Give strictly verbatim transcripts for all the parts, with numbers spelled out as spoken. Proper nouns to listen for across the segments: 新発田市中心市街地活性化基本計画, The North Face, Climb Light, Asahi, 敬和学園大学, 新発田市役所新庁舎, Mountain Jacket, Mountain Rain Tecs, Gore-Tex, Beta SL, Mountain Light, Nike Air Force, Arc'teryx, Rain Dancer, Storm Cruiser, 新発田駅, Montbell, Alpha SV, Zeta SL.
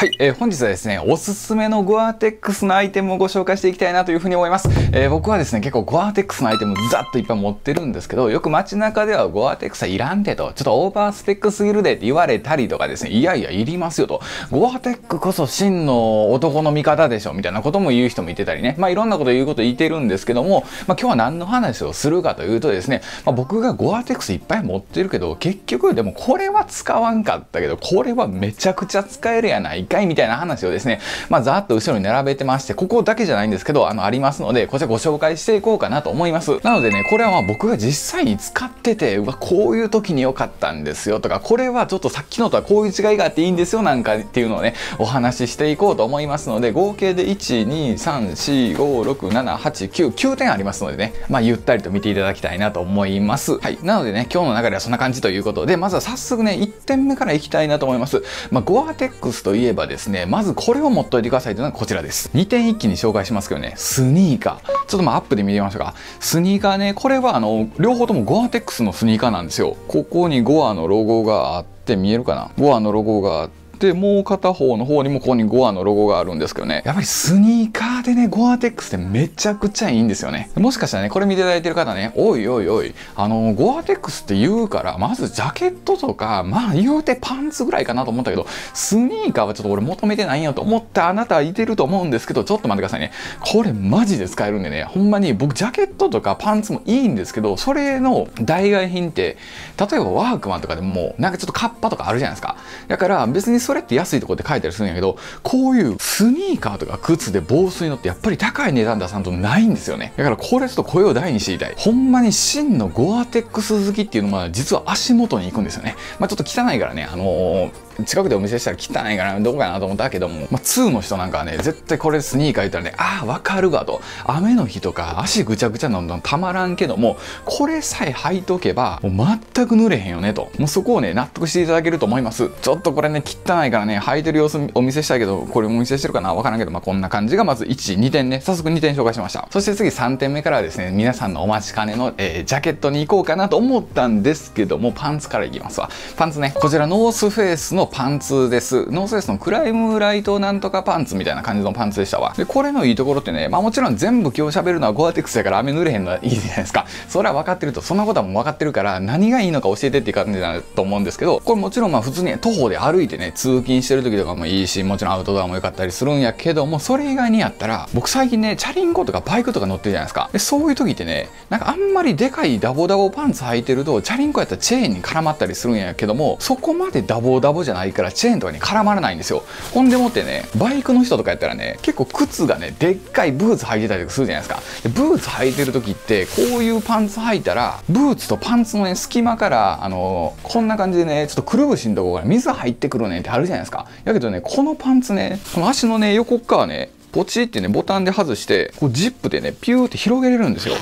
はい、えー、本日はですね、おすすめのゴアテックスのアイテムをご紹介していきたいなというふうに思います。えー、僕はですね、結構ゴアテックスのアイテムざっといっぱい持ってるんですけど、よく街中ではゴアテックスはいらんでと、ちょっとオーバースペックすぎるでって言われたりとかですね、いやいやいりますよと、ゴアテックこそ真の男の味方でしょみたいなことも言う人もいてたりね、まあいろんなこと言うこと言ってるんですけども、まあ今日は何の話をするかというとですね、まあ、僕がゴアテックスいっぱい持ってるけど、結局でもこれは使わんかったけど、これはめちゃくちゃ使えるやないみたいな話をですね、まあ、ざーっと後ろに並べてまして、ここだけじゃないんですけど、あの、ありますので、こちらご紹介していこうかなと思います。なのでね、これはまあ僕が実際に使ってて、うわ、こういう時に良かったんですよとか、これはちょっとさっきのとはこういう違いがあっていいんですよなんかっていうのをね、お話ししていこうと思いますので、合計でいち、に、さん、し、ご、ろく、なな、はち、きゅう、きゅうてんありますのでね、まあ、ゆったりと見ていただきたいなと思います。はい。なのでね、今日の流れはそんな感じということで、まずは早速ね、いってんめからいきたいなと思います。まあ、ゴアテックスといえばですね、まずこれを持っておいてくださいというのはこちらです。にてん一気に紹介しますけどね、スニーカーちょっとまあアップで見てみましょうか。スニーカーね、これはあの両方ともゴアテックスのスニーカーなんですよ。ここにゴアのロゴがあって、見えるかな、ゴアのロゴがあって、で、もう片方の方にもここにゴアのロゴがあるんですけどね。やっぱりスニーカーでね、ゴアテックスってめちゃくちゃいいんですよね。もしかしたらね、これ見ていただいてる方ね、おいおいおい、あの、ゴアテックスって言うから、まずジャケットとか、まあ言うてパンツぐらいかなと思ったけど、スニーカーはちょっと俺求めてないよと思ったあなたはいてると思うんですけど、ちょっと待ってくださいね。これマジで使えるんでね、ほんまに僕ジャケットとかパンツもいいんですけど、それの代替品って、例えばワークマンとかでも、なんかちょっとカッパとかあるじゃないですか。だから別にそれって安いところで書いたりするんやけど、こういうスニーカーとか靴で防水のってやっぱり高い値段出さんとないんですよね。だからこれちょっと声を大にしていたい。ほんまに真のゴアテックス好きっていうのは実は足元に行くんですよね。まあちょっと汚いからね、あのー近くでお見せしたら汚いからどこかなと思ったけども、まあ、ツーの人なんかはね、絶対これスニーカー言ったらね、ああ、わかるわと。雨の日とか足ぐちゃぐちゃなんだたまらんけども、これさえ履いとけば、もう全く濡れへんよねと。もうそこをね、納得していただけると思います。ちょっとこれね、汚いからね、履いてる様子お見せしたいけど、これお見せしてるかなわからんけど、まあ、こんな感じがまずいち、にてんね。早速にてん紹介しました。そして次さんてんめからはですね、皆さんのお待ちかねの、えー、ジャケットに行こうかなと思ったんですけども、パンツからいきますわ。パンツね、こちらノースフェイスのパンツです。ノースフェイスのクライムライトなんとかパンツみたいな感じのパンツでしたわ。で、これのいいところってね、まあもちろん全部今日喋るのはゴアテックスやから雨濡れへんのはいいじゃないですか。それは分かってると、そんなことはもう分かってるから、何がいいのか教えてっていう感じだと思うんですけど、これもちろんまあ普通に徒歩で歩いてね、通勤してる時とかもいいし、もちろんアウトドアも良かったりするんやけども、それ以外にやったら、僕最近ね、チャリンコとかバイクとか乗ってるじゃないですか。で、そういう時ってね、なんかあんまりでかいダボダボパンツ履いてると、チャリンコやったらチェーンに絡まったりするんやけども、そこまでダボダボじゃないないからチェーンとかに絡まらないんですよ。ほんでもってね、バイクの人とかやったらね、結構靴がね、でっかいブーツ履いてたりとかするじゃないですか。でブーツ履いてる時ってこういうパンツ履いたら、ブーツとパンツのね、隙間からあのー、こんな感じでね、ちょっとくるぶしのとこから水入ってくるねってあるじゃないですか。だけどね、このパンツね、この足のね、横っ側ね、ポチってね、ボタンで外してこうジップでね、ピューって広げれるんですよ。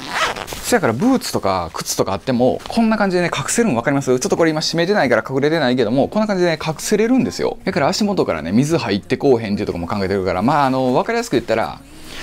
そやからブーツとか靴とかあってもこんな感じでね、隠せるの分かります？ちょっとこれ今閉めてないから隠れてないけども、こんな感じでね、隠せれるんですよ。だから足元からね、水入ってこうへんっていうとこも考えてるから、まああの分かりやすく言ったら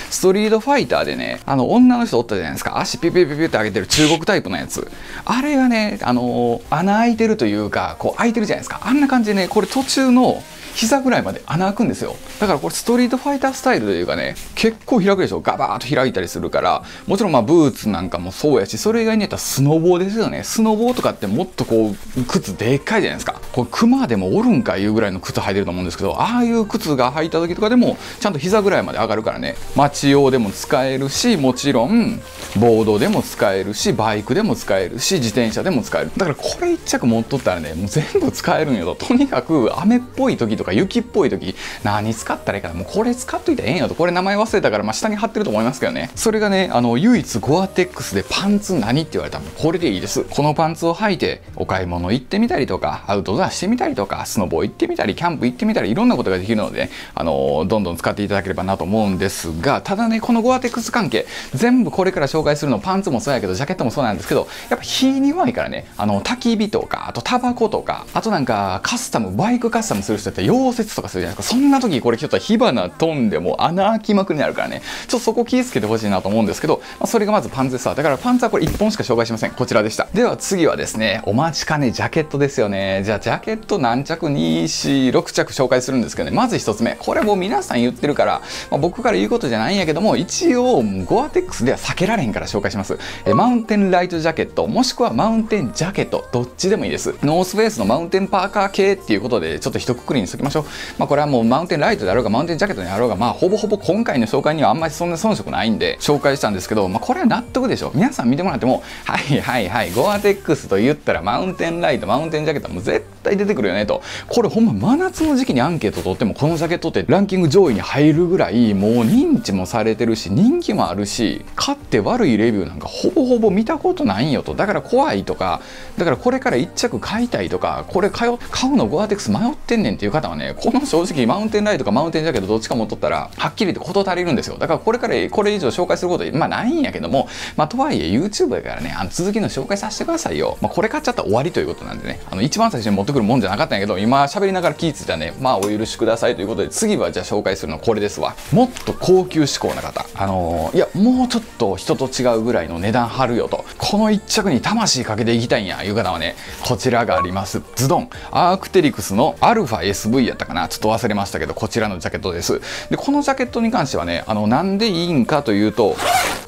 ストリートファイターでね、あの女の人おったじゃないですか。足ピュピュピュピュって上げてる中国タイプのやつ。あれがね、あの穴開いてるというか、こう開いてるじゃないですか。あんな感じでね、これ途中の膝ぐらいまで穴開くんですよ。だからこれストリートファイタースタイルというかね、結構開くでしょ。ガバーッと開いたりするから、もちろんまあブーツなんかもそうやし、それ以外にやったらスノボーですよね。スノボーとかってもっとこう、靴でっかいじゃないですか。これクマでもおるんかいうぐらいの靴履いてると思うんですけど、ああいう靴が履いた時とかでも、ちゃんと膝ぐらいまで上がるからね、街用でも使えるし、もちろんボードでも使えるし、バイクでも使えるし、自転車でも使える。だからこれ一着持っとったらね、もう全部使えるんよと。とにかく雨っぽい時とか、とか雪っぽい時何使ったらいいかな、もうこれ使っといたらええんやと。これ名前忘れたから、まあ、下に貼ってると思いますけどね。それがね、あの唯一ゴアテックスでパンツ何って言われたらこれでいいです。このパンツを履いてお買い物行ってみたりとか、アウトドアしてみたりとか、スノボ行ってみたり、キャンプ行ってみたり、いろんなことができるので、ね、あのどんどん使っていただければなと思うんですが、ただね、このゴアテックス関係全部これから紹介するの、パンツもそうやけどジャケットもそうなんですけど、やっぱ火に弱いからね、あの焚き火とか、あとタバコとか、あとなんかカスタムバイクカスタムする人って溶接とかするじゃないですか。そんな時これちょっと火花飛んでもう穴開きまくりになるからね、ちょっとそこ気をつけてほしいなと思うんですけど、まあ、それがまずパンツですわ。だからパンツはこれいっぽんしか紹介しません。こちらでした。では次はですね、お待ちかね、ジャケットですよね。じゃあジャケット何着に、よん、ろくちゃく紹介するんですけどね、まずひとつめ。これもう皆さん言ってるから、まあ、僕から言うことじゃないんやけども、一応ゴアテックスでは避けられへんから紹介します。えマウンテンライトジャケット、もしくはマウンテンジャケット、どっちでもいいです。ノースフェイスのマウンテンパーカー系っていうことで、ちょっと一括りにしときましょう。まあこれはもうマウンテンライトであろうが、マウンテンジャケットであろうが、まあほぼほぼ今回の紹介にはあんまりそんな遜色ないんで、紹介したんですけど、まあこれは納得でしょ。皆さん見てもらっても、はいはいはい、ゴアテックスと言ったらマウンテンライト、マウンテンジャケットはもう絶対出てくるよねと。これほんま真夏の時期にアンケート取ってもこのジャケットってランキング上位に入るぐらいもう認知もされてるし人気もあるし、買って悪いレビューなんかほぼほぼ見たことないんよと。だから怖いとか、だからこれからいっちゃく買いたいとか、これ買うのゴアテックス迷ってんねんっていう方はね、この正直マウンテンライトかマウンテンジャケットどっちか持っとったらはっきりと事足りるんですよ。だからこれからこれ以上紹介することまあないんやけども、まあとはいえ ユーチューブ やからね、あの続きの紹介させてくださいよ。まあこれ買っちゃったら終わりということなんでね、あの一番最初に持ってくるもんじゃなかったんやけど、今喋りながら聞いてたね、まあお許しくださいということで、次はじゃあ紹介するのはこれですわ。もっと高級志向な方、あのー、いやもうちょっと人と違うぐらいの値段張るよと、この一着に魂かけていきたいんやいう方はね、こちらがあります。ズドンアークテリクスのアルファ エスブイ やったかな、ちょっと忘れましたけど、こちらのジャケットです。でこのジャケットに関してはね、あのなんでいいんかというと、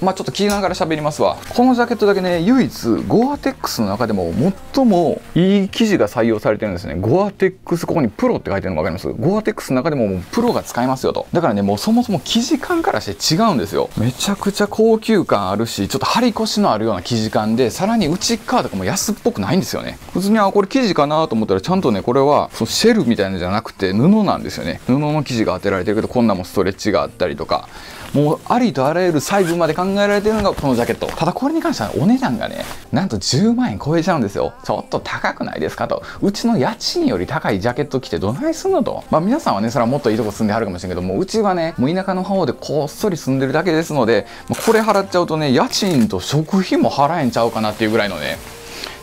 まあちょっと聞きながら喋りますわ。このジャケットだけね、唯一ゴアテックスの中でも最もいい生地が採用されてるんですね。ゴアテックス、ここにプロって書いてるの分かります？ゴアテックスの中でももうプロが使えますよと。だからね、もうそもそも生地感からして違うんですよ。めちゃくちゃ高級感あるし、ちょっと張り腰のあるような生地感で、さらに内側とかも安っぽくないんですよね。普通にあこれ生地かなと思ったら、ちゃんとねこれはそのシェルみたいなのじゃなくて布なんですよね。布の生地が当てられてるけど、こんなもストレッチがあったりとか、もうありとあらゆる細部まで考えられてるのがこのジャケット。ただこれに関してはお値段がね、なんとじゅうまんえん超えちゃうんですよ。ちょっと高くないですかと。うちの家賃より高いジャケット着てどないすんのと。まあ皆さんはね、それはもっといいとこ住んではるかもしれんけども、うちはねもう田舎の方でこっそり住んでるだけですので、これ払っちゃうとね、家賃と食費も払えんちゃうかなっていうぐらいのね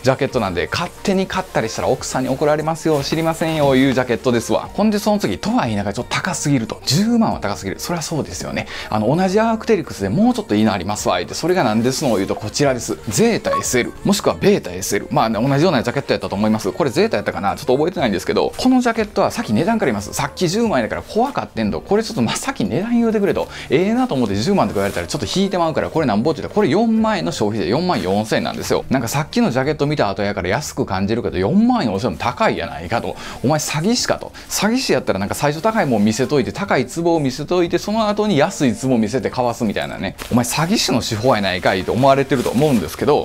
ジャケットなんで、勝手に買ったりしたら奥さんに怒られますよ、知りませんよいうジャケットですわ。ほんでその次とは言いながらちょっと高すぎると。じゅうまんは高すぎる、そりゃそうですよね。あの同じアークテリクスでもうちょっといいのありますわ言うて、それが何ですのを言うと、こちらです。ゼータ エスエル もしくはベータ エスエル、 まあ、ね、同じようなジャケットやったと思います。これゼータやったかな、ちょっと覚えてないんですけど、このジャケットはさっき値段から言います。さっきじゅうまんえんだから怖かってんと、これちょっとまあさっき値段言うてくれと、ええー、なと思ってじゅうまんとか言われたらちょっと引いてまうから、これなんぼって言ったら、これよんまんえんの消費でよんまんよんせんえんなんですよ。なんかさっきのジャケット見た後やから安く感じるけど、よんまんよんせんえんも高いやないかと。お前詐欺師かと。詐欺師やったらなんか最初高いもん見せといて、高い壺を見せといて、その後に安い壺を見せてかわすみたいなね、お前詐欺師の手法やないかいと思われてると思うんですけど、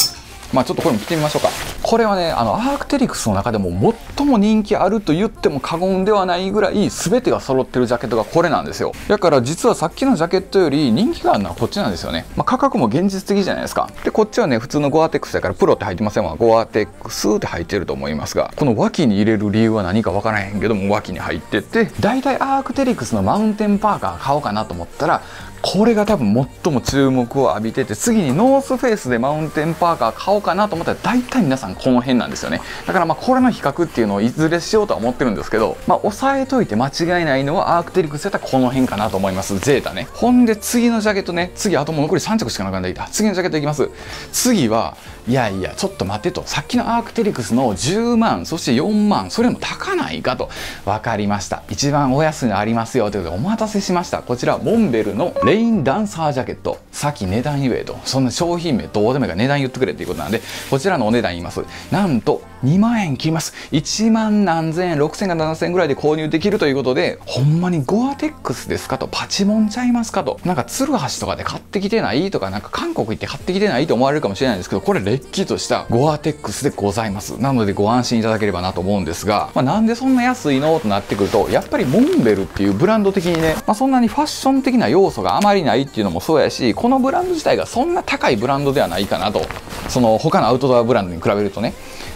まあちょっとこれも着てみましょうか。これはね、あのアークテリクスの中でも最も人気あると言っても過言ではないぐらい全てが揃ってるジャケットがこれなんですよ。だから実はさっきのジャケットより人気があるのはこっちなんですよね。まあ、価格も現実的じゃないですか。でこっちはね、普通のゴアテックスだからプロって入ってませんわ。ゴアテックスって入ってると思いますが、この脇に入れる理由は何かわからへんけども、脇に入ってて、だいたいアークテリクスのマウンテンパーカー買おうかなと思ったら、これが多分最も注目を浴びてて、次にノースフェイスでマウンテンパーカー買おうかなと思ったら、大体皆さんこの辺なんですよね。だからまあこれの比較っていうのをいずれしようとは思ってるんですけど、まあ押さえといて間違いないのはアークテリクスやったらこの辺かなと思います。ゼータね。ほんで次のジャケットね、次あともう残りさんちゃくしかなくなってきた。次のジャケットいきます。次はいやいやちょっと待ってと、さっきのアークテリクスのじゅうまんそしてよんまん、それも高ないかと。分かりました、一番お安いのありますよということで、お待たせしました。こちらモンベルのレインダンサージャケット。さっき値段言えと、そんな商品名どうでもいいから値段言ってくれということなんで、こちらのお値段言います。なんとにまんえん切ります。いちまんなんぜんえん、ろくせんかななせんえんぐらいで購入できるということで、ほんまにゴアテックスですかと、パチモンちゃいますかと、なんか鶴橋とかで買ってきてないとか、なんか韓国行って買ってきてないと思われるかもしれないんですけど、これれっきとしたゴアテックスでございます。なのでご安心いただければなと思うんですが、まあ、なんでそんな安いのとなってくると、やっぱりモンベルっていうブランド的にね、まあ、そんなにファッション的な要素があまりないっていうのもそうやし、このブランド自体がそんな高いブランドではないかなと、その他のアウトドアブランドに比べるとね。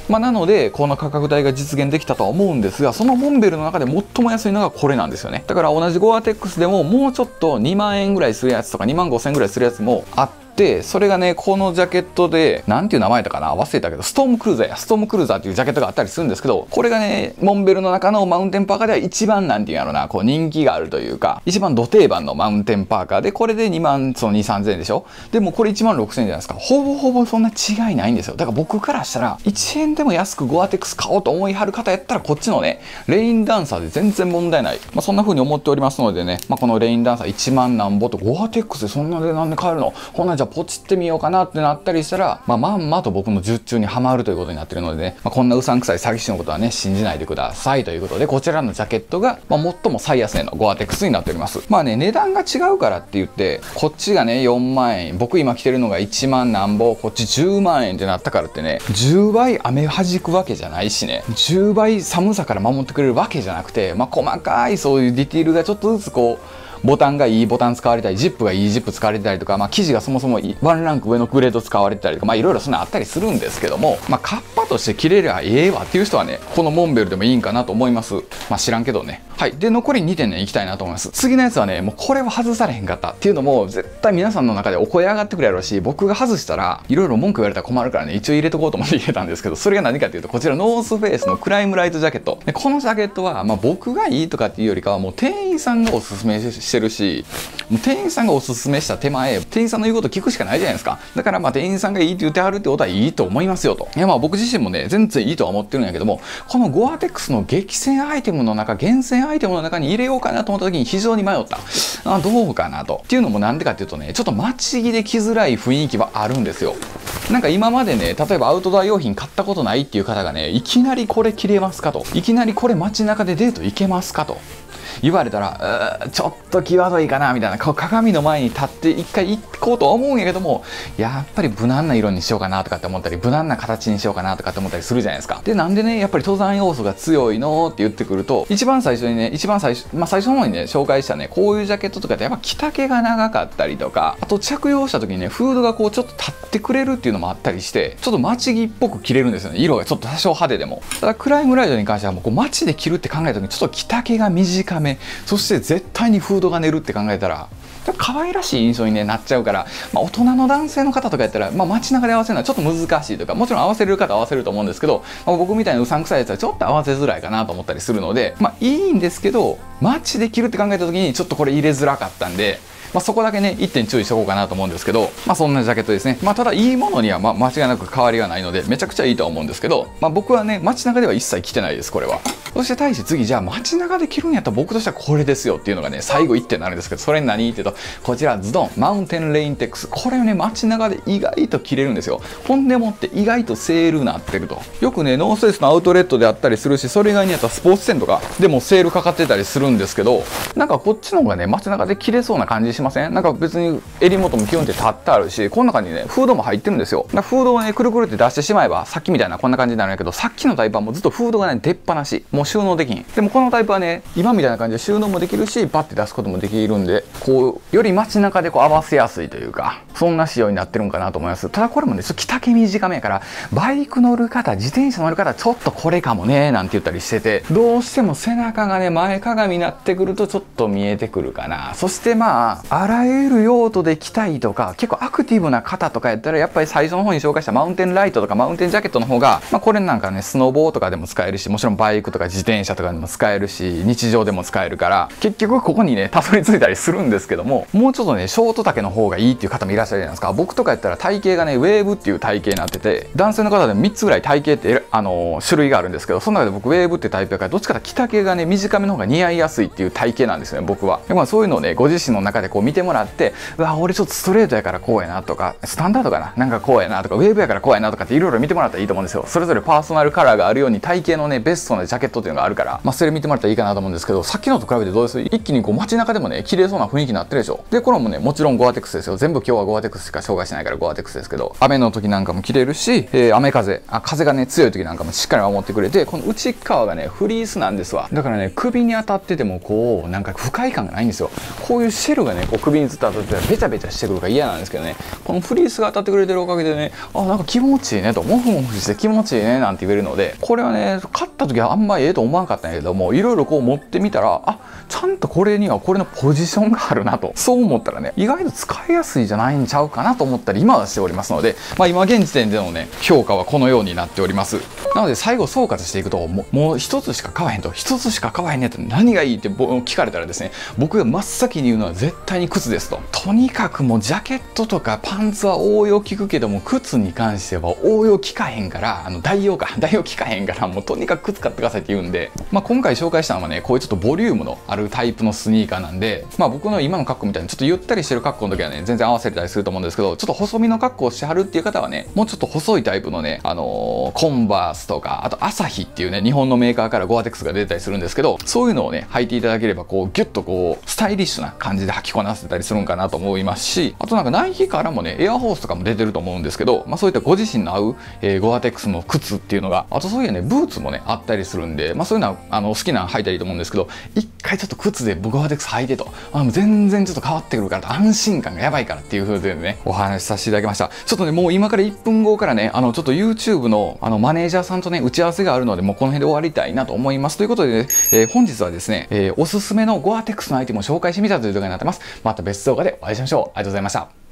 まあ、なのでこの価格帯が実現できたとは思うんですが、そのモンベルの中で最も安いのがこれなんですよね。だから同じゴアテックスでももうちょっとにまんえんぐらいするやつとかにまんごせんえんぐらいするやつもあって、で、それがね、このジャケットで、なんていう名前だかな、忘れたけど、ストームクルーザーや、ストームクルーザーっていうジャケットがあったりするんですけど、これがね、モンベルの中のマウンテンパーカーでは一番なんていうんやろな、こう人気があるというか、一番ド定番のマウンテンパーカーで、これでにまん、そのに、さんぜんえんでしょ。でもこれいちまんろくせんえんじゃないですか。ほぼほぼそんな違いないんですよ。だから僕からしたら、いちえんでも安くゴアテックス買おうと思いはる方やったら、こっちのね、レインダンサーで全然問題ない。まあそんな風に思っておりますのでね、まあこのレインダンサーいちまんなんぼと、ゴアテックスでそんなでなんで買えるの？こんなんじゃポチってみようかなってなったりしたら、まあまんまと僕の術中にはまるということになってるのでね、まあ、こんなうさんくさい詐欺師のことはね、信じないでくださいということで、こちらのジャケットが、まあ最も最安値のゴアテックスになっております。まあね、値段が違うからって言って、こっちがね、よんまんえん、僕今着てるのがいちまんなんぼ、こっちじゅうまんえんってなったからってね、じゅうばい雨弾くわけじゃないしね、じゅうばい寒さから守ってくれるわけじゃなくて、まあ細かいそういうディティールがちょっとずつこう、ボタンがいいボタン使われたり、ジップがいいジップ使われたりとか、まあ、生地がそもそもワンランク上のグレード使われたりとか、まあ、いろいろそんなあったりするんですけども、まあ、カッパとして着れりゃええわっていう人はね、このモンベルでもいいんかなと思います。まあ、知らんけどね。はい。で、残りにてんね、いきたいなと思います。次のやつはね、もうこれは外されへんかったっていうのも、絶対皆さんの中でお声上がってくれやろうし、僕が外したら、いろいろ文句言われたら困るからね、一応入れとこうと思って入れたんですけど、それが何かっていうと、こちらノースフェイスのクライムライトジャケット。で、このジャケットは、まあ、僕がいいとかっていうよりかは、もう店員さんがおすすめして、してるし、店員さんがおすすめした手前、店員さんの言うこと聞くしかないじゃないですか。だからまあ店員さんがいいって言ってはるってことはいいと思いますよと。いやまあ僕自身もね、全然いいとは思ってるんやけども、このゴアテックスの激戦アイテムの中、厳選アイテムの中に入れようかなと思った時に非常に迷った。あ、どうかなと。っていうのもなんでかっていうとね、ちょっと街着で着づらい雰囲気はあるんですよ。なんか今までね、例えばアウトドア用品買ったことないっていう方がね、いきなりこれ着れますかと。いきなりこれ街中でデート行けますかと。言われたら、うーちょっと際どいかなみたいな、鏡の前に立って一回行こうと思うんやけども、やっぱり無難な色にしようかなとかって思ったり、無難な形にしようかなとかって思ったりするじゃないですか。で、なんでね、やっぱり登山要素が強いのって言ってくると、一番最初にね、一番最初、まあ最初の方にね、紹介したね、こういうジャケットとかってやっぱ着丈が長かったりとか、あと着用した時にね、フードがこうちょっと立ってくれるっていうのもあったりして、ちょっと街着っぽく着れるんですよね。色がちょっと多少派手でも。ただ、クライムライドに関してはもうこう街で着るって考えた時にちょっと着丈が短め、そして絶対にフードが寝るって考えたら可愛らしい印象に、ね、なっちゃうから、まあ、大人の男性の方とかやったら、まあ、街中で合わせるのはちょっと難しいというか、もちろん合わせれる方は合わせると思うんですけど、まあ、僕みたいなうさんくさいやつはちょっと合わせづらいかなと思ったりするので、まあ、いいんですけど街で着るって考えた時にちょっとこれ入れづらかったんで。まあそこだけね、一点注意しておこうかなと思うんですけど、まあそんなジャケットですね。まあただいいものにはまあ間違いなく変わりがないので、めちゃくちゃいいとは思うんですけど、まあ僕はね、街中では一切着てないです、これは。そして対して次、じゃあ街中で着るんやったら僕としてはこれですよっていうのがね、最後一点なんですけど、それ何って言うと、こちらズドン、マウンテンレインテックス。これをね、街中で意外と着れるんですよ。ほんでもって意外とセールなってると。よくね、ノースフェイスのアウトレットであったりするし、それ以外にあったらスポーツ店とかでもセールかかってたりするんですけど、なんかこっちの方がね、街中で着れそうな感じしません？なんか別に襟元も基本って立ってあるし、この中にねフードも入ってるんですよ。だからフードをねくるくるって出してしまえばさっきみたいなこんな感じになるんやけど、さっきのタイプはもうずっとフードがね出っ放し、もう収納できん。でもこのタイプはね今みたいな感じで収納もできるし、バッて出すこともできるんで、こうより街中でこう合わせやすいというか、そんな仕様になってるんかなと思います。ただこれもねちょっと着丈短めやから、バイク乗る方、自転車乗る方ちょっとこれかもねなんて言ったりしてて、どうしても背中がね前かがみになってくるとちょっと見えてくるかな。そしてまああらゆる用途で着たいとか、結構アクティブな方とかやったら、やっぱり最初の方に紹介したマウンテンライトとかマウンテンジャケットの方が、まあ、これなんかねスノボーとかでも使えるし、もちろんバイクとか自転車とかでも使えるし、日常でも使えるから、結局ここにねたどり着いたりするんですけども、もうちょっとねショート丈の方がいいっていう方もいらっしゃるじゃないですか。僕とかやったら体型がねウェーブっていう体型になってて、男性の方でもみっつぐらい体型ってあの種類があるんですけど、その中で僕ウェーブってタイプだから、どっちかと着丈がね短めの方が似合いやすいっていう体型なんですよね、僕は。で、まあ、そういうのをねご自身の中でこう見てもらって、うわ俺ちょっとストレートやからこうやなとか、スタンダードかな、なんかこうやなとか、ウェーブやからこうやなとかっていろいろ見てもらったらいいと思うんですよ。それぞれパーソナルカラーがあるように体型のねベストなジャケットっていうのがあるから、まあ、それ見てもらったらいいかなと思うんですけど、さっきのと比べてどうです？一気にこう街中でもね綺麗そうな雰囲気になってるでしょ。でこれもねもちろんゴアテックスですよ。全部今日はゴアテックスしか紹介しないからゴアテックスですけど、雨の時なんかも着れるし、えー、雨風あ風がね強い時なんかもしっかり守ってくれて、この内側がねフリースなんですわ。だからね首に当たっててもこうなんか不快感がないんですよ。こういうシェルがねこう首にずっと当たってベチャベチャしてくるから嫌なんですけどね、このフリースが当たってくれてるおかげでね、あ、なんか気持ちいいねと、モフモフして気持ちいいねなんて言えるので、これはね買った時はあんまええと思わなかったんやけども、いろいろこう持ってみたら、あ、ちゃんとこれにはこれのポジションがあるなと、そう思ったらね、意外と使いやすいじゃないんちゃうかなと思ったり今はしておりますので、まあ、今現時点でのね評価はこのようになっております。なので最後総括していくと、もう一つしか買わへんと、一つしか買わへんねと、何がいいって聞かれたらですね、僕が真っ先に言うのは絶対に靴ですと。とにかくもうジャケットとかパンツは応用効くけども、靴に関しては応用効かへんから、あの代用か代用効かへんから、もうとにかく靴買ってくださいって言うんで、まあ、今回紹介したのはねこういうちょっとボリュームのあるタイプのスニーカーなんで、まあ、僕の今の格好みたいにちょっとゆったりしてる格好の時はね全然合わせれたりすると思うんですけど、ちょっと細身の格好をしてはるっていう方はね、もうちょっと細いタイプのね、あのー、コンバースとか、あとアサヒっていうね日本のメーカーからゴアテックスが出てたりするんですけど、そういうのをね履いていただければこうギュッとこうスタイリッシュな感じで履きこなせたりするんかなと思いますし、あとなんかナイキからもねエアフォースとかも出てると思うんですけど、まあ、そういったご自身の合う、えー、ゴアテックスの靴っていうのが、あとそういうねブーツもねあったりするんで、まあ、そういうのはあの好きなの履いたらいいと思うんですけど、一回ちょっと靴でゴアテックス履いてと、あの全然ちょっと変わってくるからと、安心感がやばいからっていう風でねお話しさせていただきました。ちょっとねもう今からいっぷんごからね、あのちょっと YouTube の, あのマネージャーさんとね打ち合わせがあるので、もうこの辺で終わりたいなと思います。ということで、ねえー、本日はですね、えー、おすすめのゴアテックスのアイテムを紹介してみたという動画になってます。また別動画でお会いしましょう。ありがとうございました。